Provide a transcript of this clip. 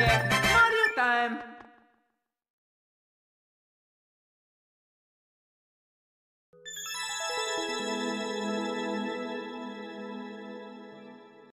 Okay, Mario time!